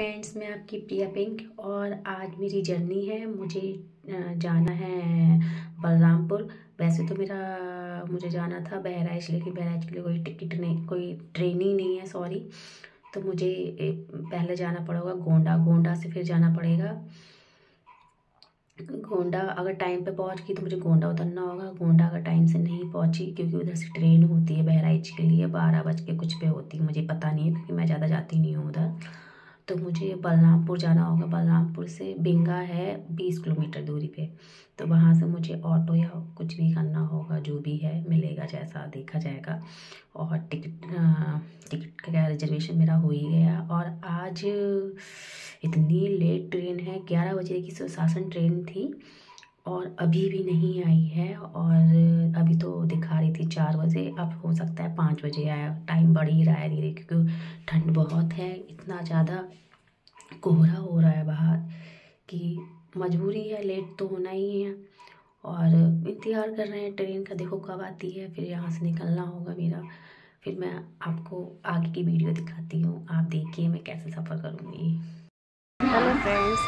Friends, मैं आपकी प्रिया pink और आज मेरी जर्नी है। मुझे जाना है बलरामपुर। वैसे तो मुझे जाना था बहराइच, लेकिन बहराइच के लिए कोई टिकट नहीं, कोई ट्रेन ही नहीं है, सॉरी। तो मुझे पहले जाना पड़ेगा गोंडा, गोंडा से फिर जाना पड़ेगा गोंडा। अगर टाइम पे पहुंच गई तो मुझे गोंडा उतरना होगा। गोंडा अगर टाइम से नहीं पहुंची, क्योंकि उधर से ट्रेन होती है बहराइच के लिए 12 बज के कुछ पे होती है, मुझे पता नहीं है क्योंकि मैं ज़्यादा जाती नहीं हूँ उधर। तो मुझे बलरामपुर जाना होगा। बलरामपुर से बिंगा है 20 किलोमीटर दूरी पे, तो वहाँ से मुझे ऑटो या कुछ भी करना होगा, जो भी है मिलेगा जैसा देखा जाएगा। और टिकट का रिजर्वेशन मेरा हो ही गया। और आज इतनी लेट ट्रेन है, 11 बजे की सुशासन ट्रेन थी और अभी भी नहीं आई है। और अभी तो दिखा रही थी 4 बजे, अब हो सकता है 5 बजे आया। टाइम बढ़ ही रहा है धीरे, क्योंकि ठंड बहुत है, इतना ज़्यादा कोहरा हो रहा है बाहर कि मजबूरी है, लेट तो होना ही है। और इंतज़ार कर रहे हैं ट्रेन का, देखो कब आती है। फिर यहाँ से निकलना होगा मेरा, फिर मैं आपको आगे की वीडियो दिखाती हूँ। आप देखिए मैं कैसे सफ़र करूँगी। हेलो फ्रेंड्स,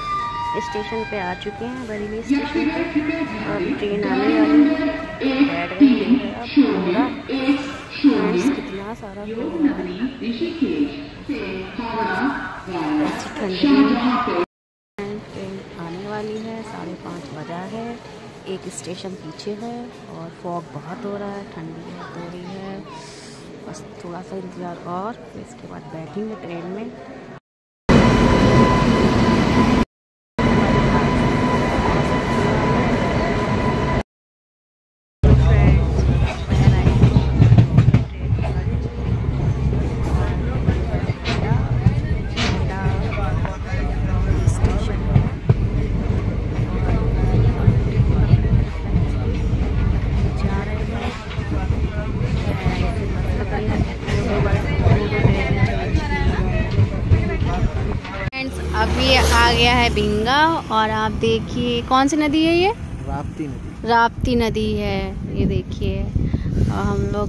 स्टेशन पे आ चुके हैं, बरेली स्टेशन पे। और ट्रेन आने वाली है, बैठ गई है अब पूरा। कितना सारा ट्रेन आने वाली है, 5:30 बजा है। एक स्टेशन पीछे है और फॉग बहुत हो रहा है, ठंडी बहुत हो रही है। बस थोड़ा सा इंतज़ार और इसके बाद बैठेंगे ट्रेन में। अभी आ गया है बिंगा। और आप देखिए कौन सी नदी है, ये राप्ती नदी, राप्ती नदी है ये देखिए। और हम लोग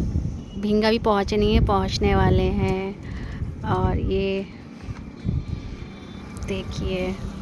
बिंगा भी पहुँचे नहीं है, पहुँचने वाले हैं। और ये देखिए